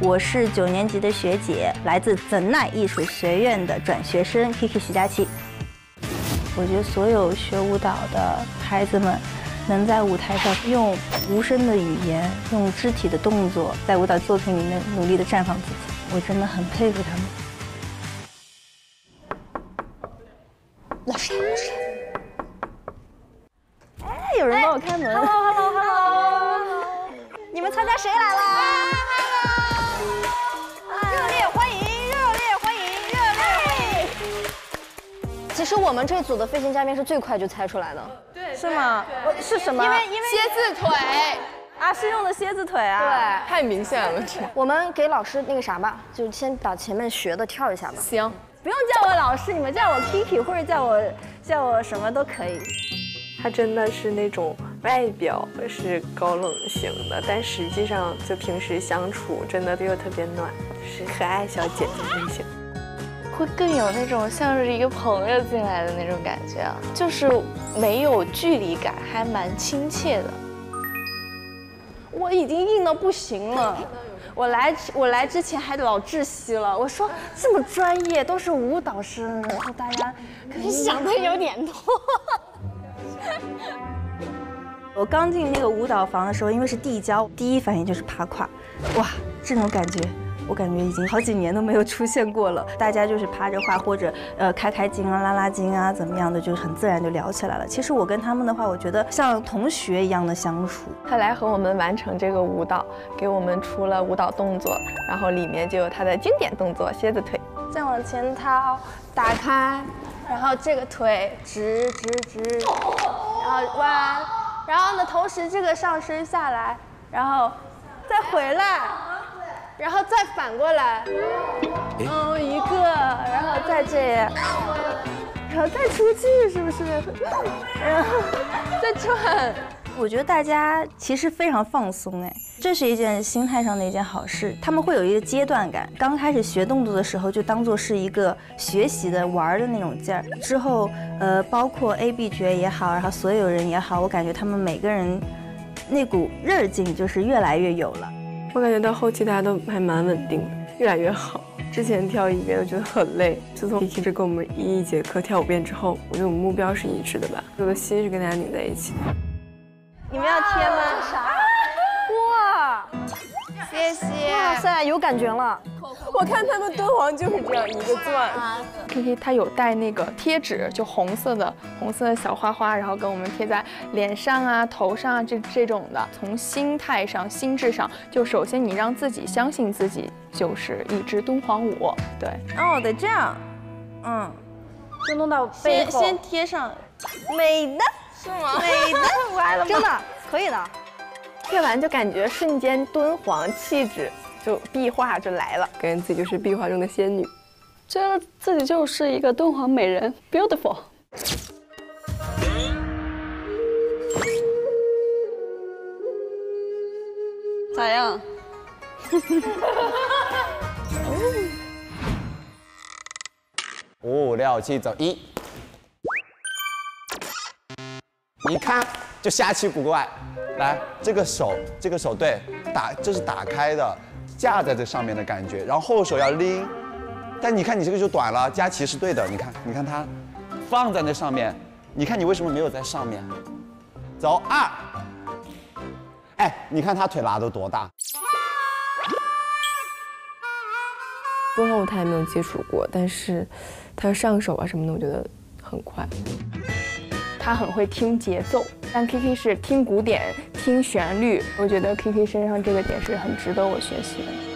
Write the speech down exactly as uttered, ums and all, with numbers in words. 我是九年级的学姐，来自怎奈艺术学院的转学生 Kiki 徐佳琪。我觉得所有学舞蹈的孩子们，能在舞台上用无声的语言，用肢体的动作，在舞蹈作品里面努力地绽放自己，我真的很佩服他们。 老师，老师，哎，有人帮我开门。Hello，Hello，Hello， 你们参加谁来了？热烈欢迎，热烈欢迎，热烈欢迎！其实我们这组的飞行嘉宾是最快就猜出来的，对，是吗？是什么？因为因为蝎子腿啊，是用的蝎子腿啊，对，太明显了。我们给老师那个啥吧，就先把前面学的跳一下吧。行。 不用叫我老师，你们叫我 Kiki 或者叫我叫我什么都可以。他真的是那种外表是高冷型的，但实际上就平时相处真的又特别暖，是可爱小姐姐类型。会更有那种像是一个朋友进来的那种感觉啊，就是没有距离感，还蛮亲切的。我已经硬到不行了。 我来，我来之前还老窒息了。我说这么专业，都是舞蹈生，然后大家可能想的有点多。我刚进那个舞蹈房的时候，因为是地胶，第一反应就是爬垮。哇，这种感觉，我感觉已经好几年都没有出现过了。大家就是趴着画，或者呃开开筋啊、拉拉筋啊，怎么样的，就是很自然就聊起来了。其实我跟他们的话，我觉得像同学一样的相处。 他来和我们完成这个舞蹈，给我们出了舞蹈动作，然后里面就有他的经典动作蝎子腿。再往前掏，打开，然后这个腿直直直，然后弯，然后呢，同时这个上身下来，然后再回来，然后再反过来，嗯，一个，然后再这样，然后再出去，是不是？然后再转。 我觉得大家其实非常放松，哎，这是一件心态上的一件好事。他们会有一个阶段感，刚开始学动作的时候，就当做是一个学习的、玩的那种劲儿。之后，呃，包括 A B 角也好，然后所有人也好，我感觉他们每个人那股韧劲就是越来越有了。我感觉到后期大家都还蛮稳定的，越来越好。之前跳一遍我觉得很累，自从 Kiki 跟我们一一节课跳五遍之后，我觉得我们目标是一致的吧，有个心是跟大家拧在一起。 你们要贴吗？哇，谢谢！哇塞，有感觉了。我看他们敦煌就是这样一个钻。Kiki 她有带那个贴纸，就红色的红色的小花花，然后跟我们贴在脸上啊、头上啊这这种的。从心态上、心智上，就首先你让自己相信自己就是一支敦煌舞。对，哦，得这样，嗯，就弄到背后，先贴上，美的。 是吗？美的，歪了吗？真的可以的，贴完就感觉瞬间敦煌气质就壁画就来了，感觉自己就是壁画中的仙女，觉得自己就是一个敦煌美人 ，beautiful。咋样？五五六七走一。 一看就瞎起古怪，来，这个手，这个手对，打这是打开的，架在这上面的感觉，然后后手要拎，但你看你这个就短了，佳琪是对的，你看，你看它放在那上面，你看你为什么没有在上面？走二，哎，你看他腿拉得多大。敦煌舞台没有接触过，但是他上手啊什么的，我觉得很快。 他很会听节奏，但 Kiki 是听鼓点、听旋律。我觉得 Kiki 身上这个点是很值得我学习的。